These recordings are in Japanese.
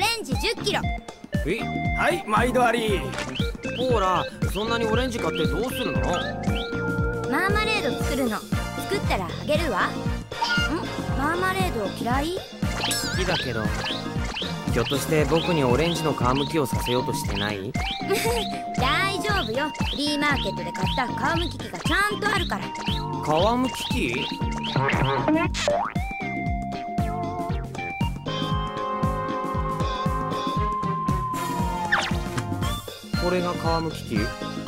レンジ10キロ。え、はい、毎度あり。ほら、そんなにオレンジ買ってどうするの？マーマレード作るの。作ったらあげるわ。ん？マーマレード嫌い？好きだけど。ひょっとして僕にオレンジの皮むきをさせようとしてない？大丈夫よ。フリーマーケットで買った皮むき器がちゃんとあるから。皮むき器？これが皮むき器？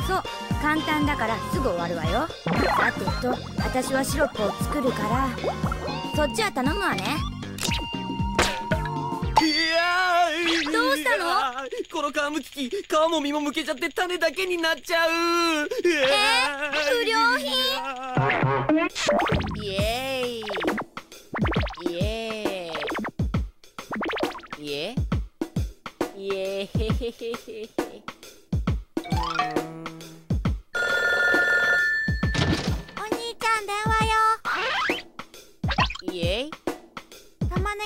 そう、簡単だからすぐ終わるわよ。さてと、私はシロップを作るからそっちは頼むわね。どうしたの？この皮むき器、皮も実もむけちゃって種だけになっちゃう。不良品。イエーイイエーイイエーイイエーイ。へへへへ。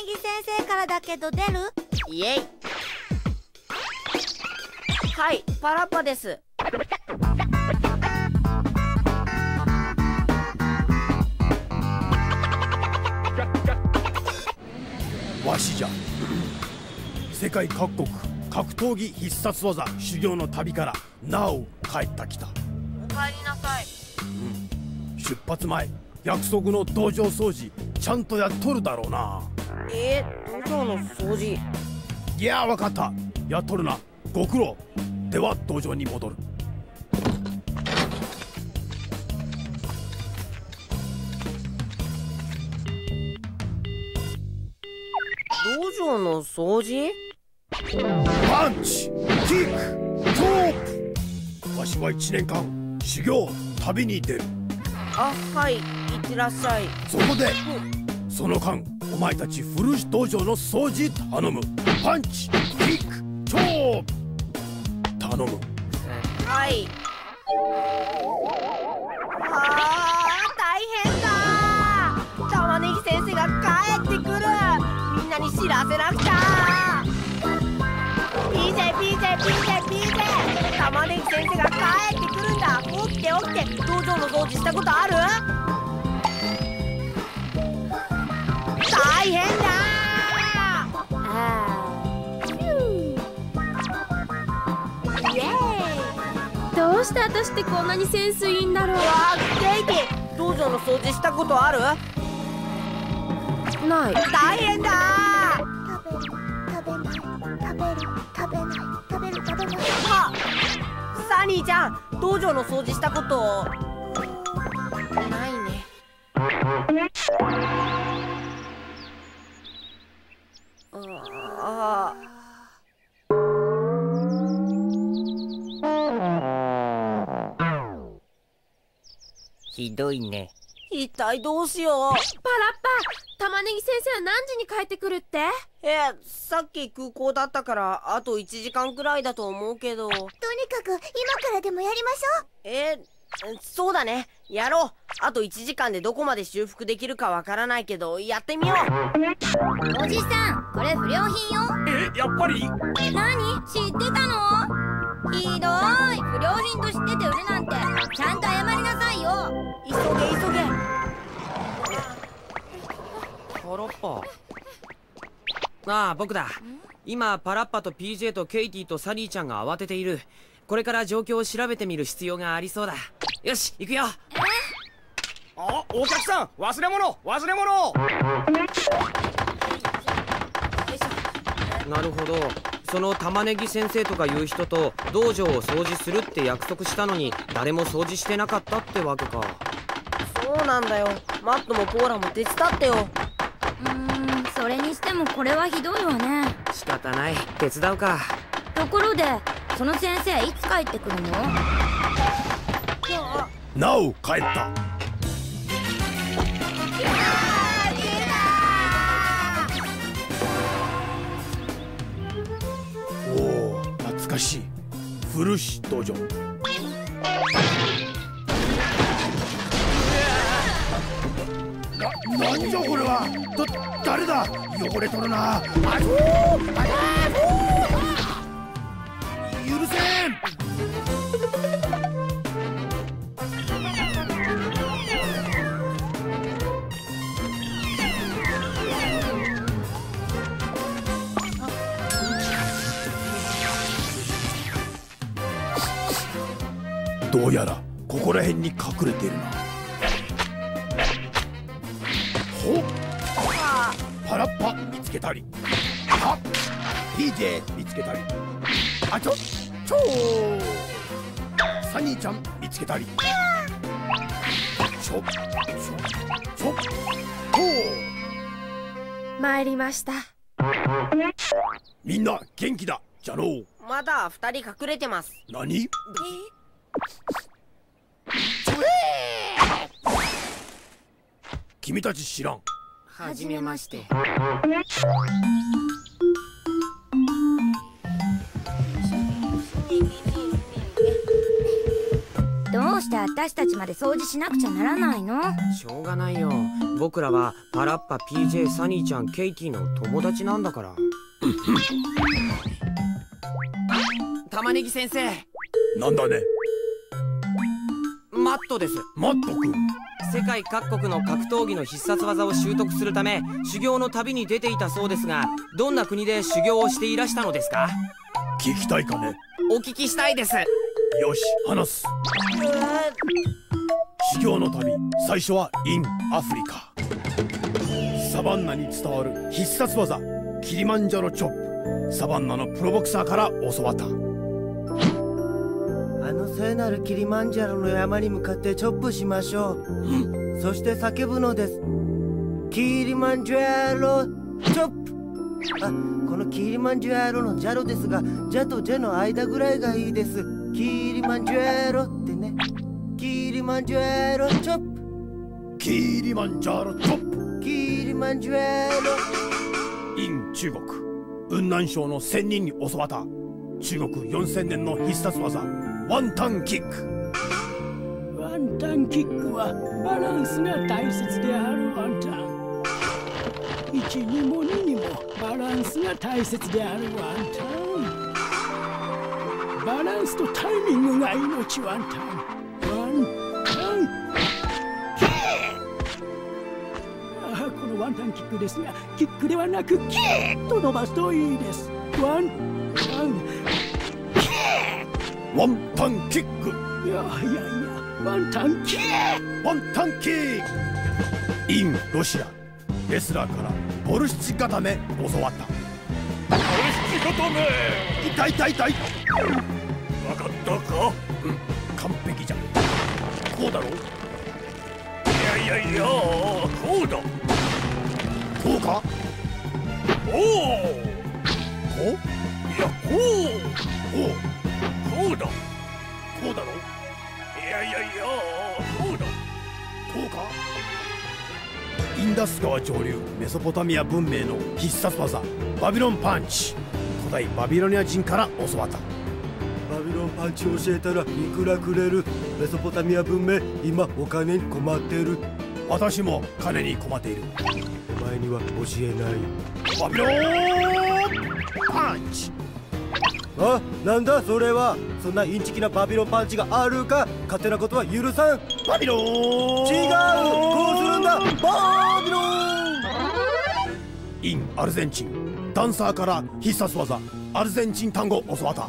先生からだけど出る？イエイ。はい、パラッパです。わしじゃ。世界各国格闘技必殺技修行の旅からなお帰ってきた。お帰りなさい。出発前約束の道場掃除ちゃんとやっとるだろうな。今日の掃除。いやー、わかった。やっとるな。ご苦労。では道場に戻る。道場の掃除。パンチ、キック、トープ。わしは1年間修行旅に出る。あ、はい、いってらっしゃい。そこで、その間お前たち古市道場の掃除頼む。パンチ、キック、チョープ頼む。はい。あー、大変だ。玉ねぎ先生が帰ってくる。みんなに知らせなくちゃ。 PJ、玉ねぎ先生が帰ってくるんだ。起きて起きて。道場の掃除したことある？大変だ。イエーイ。どうして私ってこんなにセンスいいんだろう。わー、ケイキ、道場の掃除したことある？ない。大変だ。食べない。あ、サニーちゃん、道場の掃除したことないね。ああ、ひどいね。一体どうしよう。パラッパ、玉ねぎ先生は何時に帰ってくるって？さっき空港だったからあと1時間くらいだと思うけど。とにかく今からでもやりましょう。そうだね、やろう。あと1時間でどこまで修復できるかわからないけど、やってみよう。おじさん、これ不良品よ。やっぱり。何？知ってたの？ひどい。不良品と知ってて売るなんて、ちゃんと謝りなさいよ。急げ。パラッパ。ああ、僕だ。今パラッパと PJ とケイティとサニーちゃんが慌てている。これから状況を調べてみる必要がありそうだ。よし、行くよ。あ、お客さん、忘れ物。なるほど。その玉ねぎ先生とかいう人と道場を掃除するって約束したのに誰も掃除してなかったってわけか。そうなんだよ。マットもコーラも手伝ってよ。それにしてもこれはひどいわね。仕方ない、手伝うか。ところで、その先生いつ帰ってくるの？なお帰った。おお、懐かしい古市道場。なんじゃこれは。誰だ？汚れとるな。あ許せん。どうやらここら辺に隠れているな。ほっ、パラッパ見つけたり、あ、PJ 見つけたり、あちょ、ちょー、サニーちゃん見つけたり、ちょ、ちょ、ちょ、ほー、参りました。みんな元気だ、じゃろう。まだ二人隠れてます。何？君たち知らん。はじめまして。どうして私たちまで掃除しなくちゃならないの？しょうがないよ。僕らはパラッパ PJ サニーちゃんケイティの友達なんだから。玉ねぎ先生。なんだね。マットです。マット君。世界各国の格闘技の必殺技を習得するため修行の旅に出ていたそうですが、どんな国で修行をしていらしたのですか？聞きたいかね？お聞きしたいです。よし、話す。修行の旅、最初はインアフリカサバンナに伝わる必殺技キリマンジャロチョップ、サバンナのプロボクサーから教わった。あの聖なるキリマンジャロの山に向かってチョップしましょう。そして叫ぶのです。キリマンジャロチョップ。あ、このキリマンジャロのジャロですが、ジャとジャの間ぐらいがいいです。キリマンジャロってね。キリマンジャロチョップ。キリマンジャロチョップ。キリマンジャロ。イン中国、雲南省の仙人に教わった中国4000年の必殺技。ワンタンキック。ワンタンキックはバランスが大切である。ワンタン1にも2にもバランスが大切である。ワンタンバランスとタイミングが命。ワンタンワンタン。ああ、このワンタンキックですが、キックではなくキーッと伸ばすといいです。ワンタンワンタンキック。いやいやいや、ワンタンキー、ワンタンキー。インロシア、レスラーからボルシチ固め教わった。ボルシチ固め。痛い痛い痛い。分かったか？うん、完璧じゃん。こうだろう。いやいやいや、こうだ。こうか？おお。こう？いや、こう。こう。こうだ。こうだろ。いやいやいや、こうだ。こうか。インダス川上流メソポタミア文明の必殺技バビロンパンチ、古代バビロニア人から教わった。バビロンパンチ教えたらいくらくれる？メソポタミア文明、今お金に困っている。私も金に困っている。お前には教えない。バビロンパンチ。あ、なんだそれは。そんなインチキなバビロンパンチがあるか。勝手なことは許さん。バビロン。違う、こうするんだ。バビロン。インアルゼンチン、ダンサーから必殺技アルゼンチン単語教わった。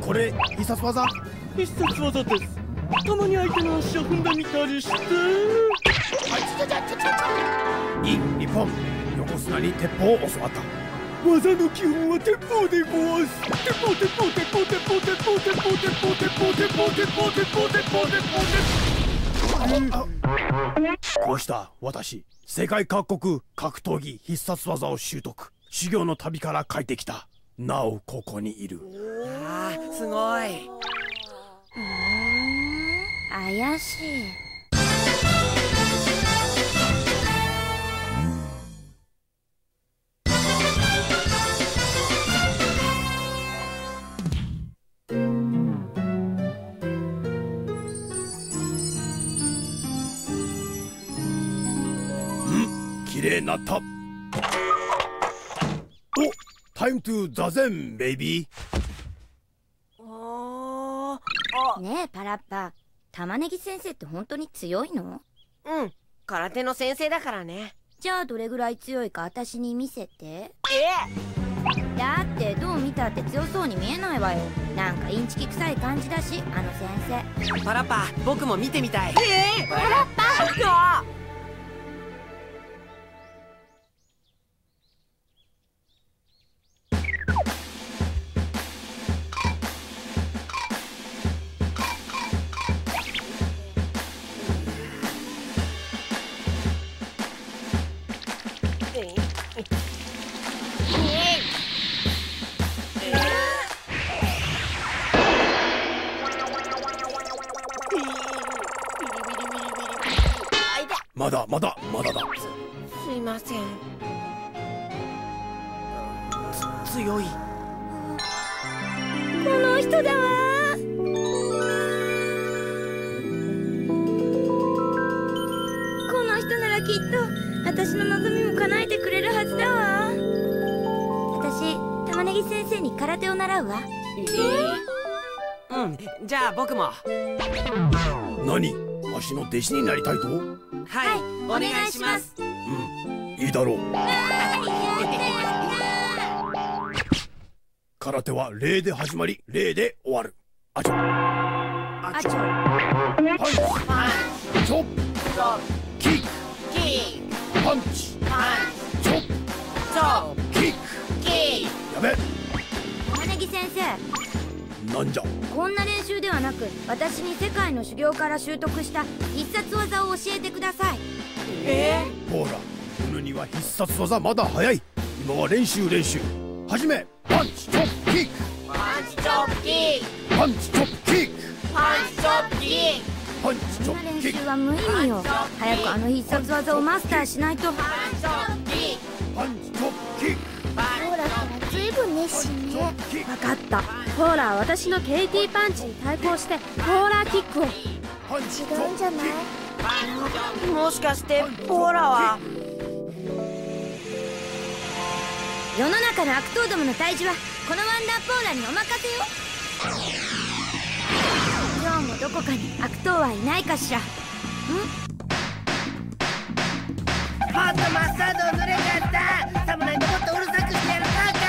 これ必殺技。必殺技です。たまに相手の足を踏んでみたりして。イン日本、横綱に鉄砲を教わった。技の基本は鉄砲でごわす。鉄砲鉄砲鉄砲鉄砲鉄砲鉄砲鉄砲鉄砲鉄砲鉄砲鉄砲鉄砲鉄砲鉄砲。こうした私、世界各国格闘技必殺技を習得、修行の旅から帰ってきた。なおここにいる。ああ、すごい。怪しい。綺麗になった。お、タイムトゥザゼンベイビー。よ。ねえパラッパ、玉ねぎ先生って本当に強いの？うん、空手の先生だからね。じゃあどれぐらい強いか私に見せて。だってどう見たって強そうに見えないわよ。なんかインチキ臭い感じだし、あの先生。パラッパ、僕も見てみたい。パラッパまだだ。すいません。強い。この人だわ。この人ならきっと私の望みも叶えてくれるはずだわ。私、玉ねぎ先生に空手を習うわ。うん、じゃあ僕も。何？わしの弟子になりたいと？はい、お願いします。うん、いいだろう。空手は礼で始まり、礼で終わる。あちょ。あちょ。はい。ちょ。キック。キック。パンチ。パンチ。ちょ。キック。キック。やべ。玉ねぎ先生。なんじゃ。こんな練習ではなく、私に世界の修行から習得した必殺技を教えてください。ほら、犬には必殺技まだ早い。今は練習。はじめ、パンチチョップキック。パンチチョップキック。パンチチョップキック。パンチチョップキック。パンチチョップキック。こんな練習は無意味よ。早くあの必殺技をマスターしないと。パンチチョップキック。パンチチョップキック。ほら、ずいぶん熱心ね。分かった。ほら、私の KT パンチに対抗してポーラーキックを。違うんじゃない？もしかしてポーラは？世の中の悪党どもの退治はこのワンダーポーラにお任せよ。今日もどこかに悪党はいないかしら。ん？パンとマスタードを塗れちゃった。サムライのことうるさくしてやるなかった。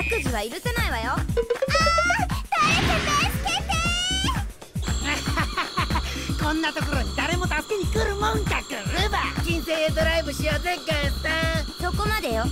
悪事は許せないわよ。ああ、誰か助けて。こんなところに誰も助けに来るもんか。来れば金星へドライブしようぜ。ガンさん、そこまでよ。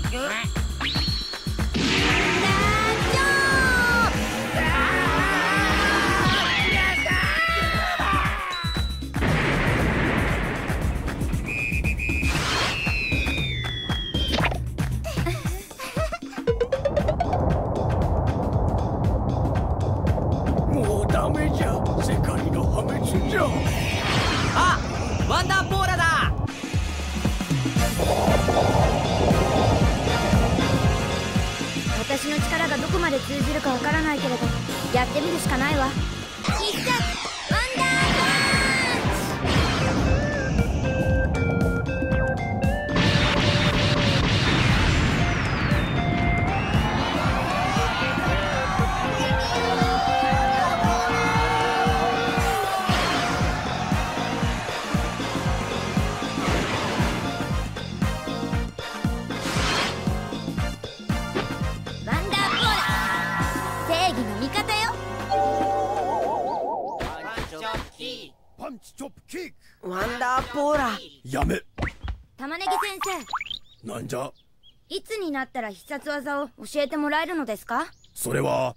私の力がどこまで通じるかわからないけれど、やってみるしかないわ。必殺ワンダーパンチ。ワンダーポーラ。やめ。玉ねぎ先生。なんじゃ。いつになったら必殺技を教えてもらえるのですか？それは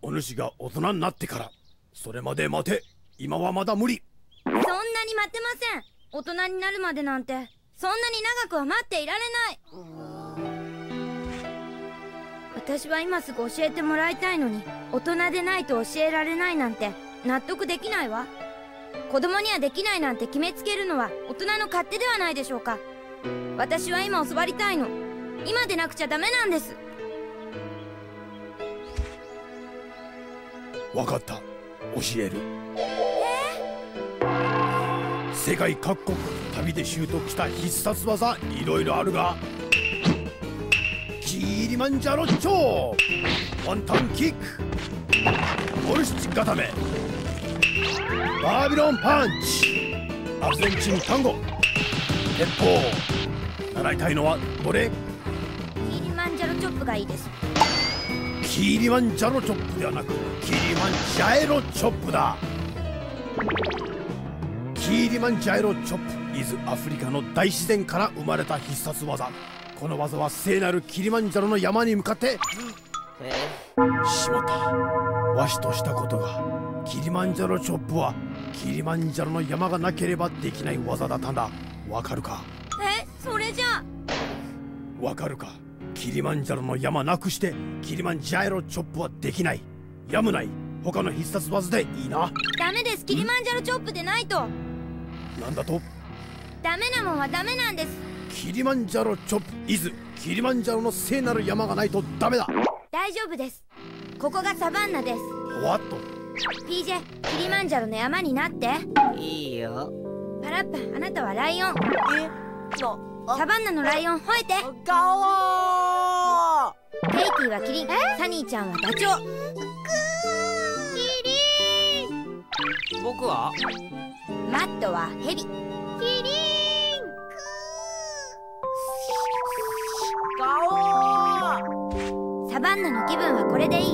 お主が大人になってから。それまで待て。今はまだ無理。そんなに待てません。大人になるまでなんてそんなに長くは待っていられない。私は今すぐ教えてもらいたいのに、大人でないと教えられないなんて納得できないわ。子供にはできないなんて決めつけるのは大人の勝手ではないでしょうか。私は今教わりたいの。今でなくちゃダメなんです。わかった、教える。世界各国旅で習得した必殺技いろいろあるが、キーリマンジャロッチョー、ワンタンキック、ボルシチ固め、バービロンパンチ、アルゼンチン単語、鉄砲。習いたいのはどれ？キーリマンジャロチョップがいいです。キーリマンジャロチョップではなく、キーリマンジャエロチョップだ。キーリマンジャエロチョップ、伊豆アフリカの大自然から生まれた必殺技。この技は聖なるキリマンジャロの山に向かってしまった。わしとしたことが、キリマンジャロチョップはキリマンジャロの山がなければできない技だったんだ。わかるか？それじゃあわかるか？キリマンジャロの山なくしてキリマンジャエロチョップはできない。やむない。他の必殺技でいいな。ダメです。キリマンジャロチョップでないと。なんだと？ダメなもんはダメなんです。キリマンジャロチョップ、伊豆キリマンジャロの聖なる山がないとダメだ。大丈夫です。ここがサバンナです。わっと PJ、 キリマンジャロの山になっていいよ。パラッパ、あなたはライオン。サバンナのライオン吠えて。ガオー。ケイティはキリン、サニーちゃんはダチョウ。キリン。僕はマットはヘビ。キリン。ガオー。サバンナの気分はこれでいい？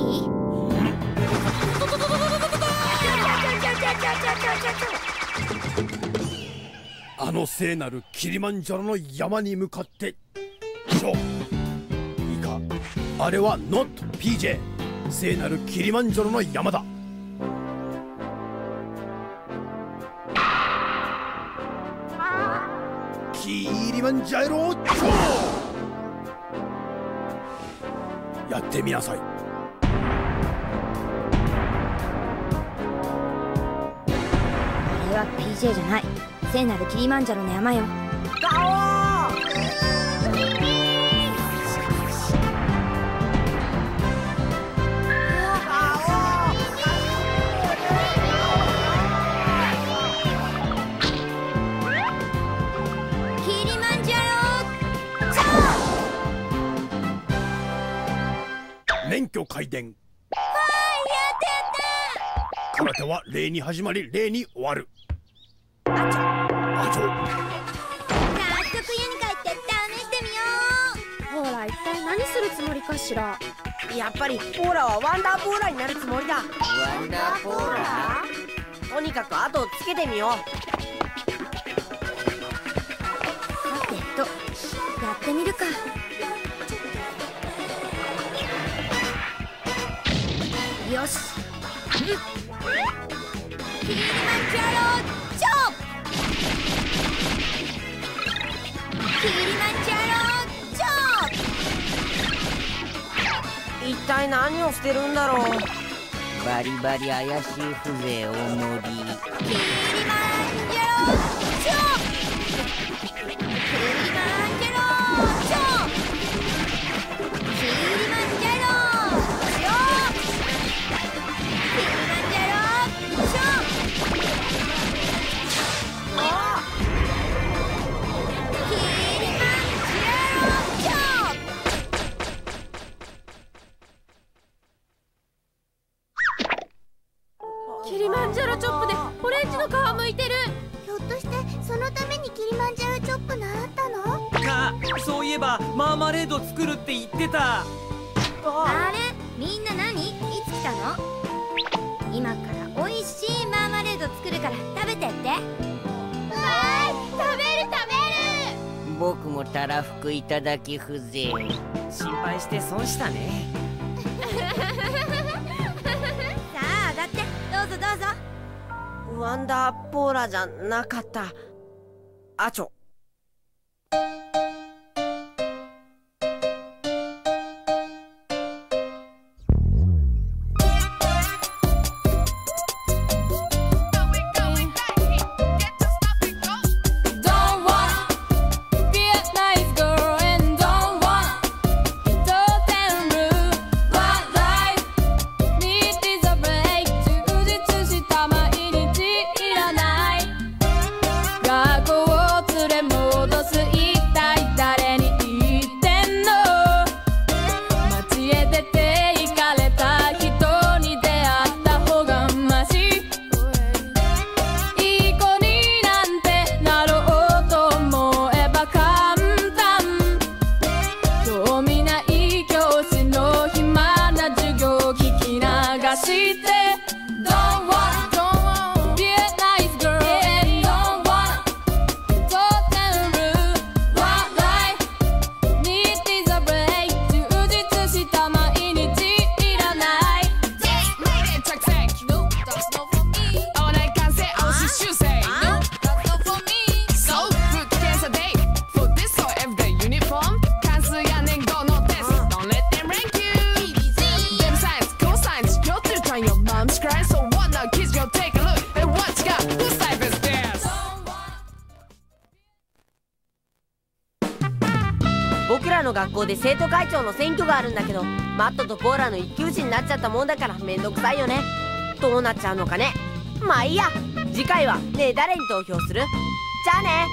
あの聖なるキリマンジャロの山に向かってショー。いいか、あれはノット PJ。 聖なるキリマンジャロの山だ。キリマンジャローショー、やってみなさい。あれは PJ じゃない。聖なるキリマンジャロの山よ。ガオー。キリマンジャロチョー。免許改伝。はい、やってた。空手は礼に始まり礼に終わる。あちょ。早速家に帰って試してみよう。オーラ一体何するつもりかしら。やっぱりオーラはワンダーポーラになるつもりだ。ワンダーポーラ。とにかく後をつけてみよう。さてとやってみるか。よし、キリマンジャロー。キリマンジャローチョー。一体何をしてるんだろう。バリバリ怪しい風情を盛り。キリマンジャローチョー。キリマンジャローチョー。キリマンジャローチョー。キリマンジャローチョー。ああ。マーマレード作るって言ってた。あれ、みんな何？いつ来たの？今から美味しいマーマレード作るから食べてって。はい、食べる食べる。僕もたらふくいただき風情。心配して損したね。さあ上がって、どうぞどうぞ。ワンダーポーラじゃなかった。あちょ。僕らの学校で生徒会長の選挙があるんだけど、マットとコーラの一騎打ちになっちゃったもんだからめんどくさいよね。どうなっちゃうのかね。まあいいや。次回はねえ誰に投票する？じゃあね。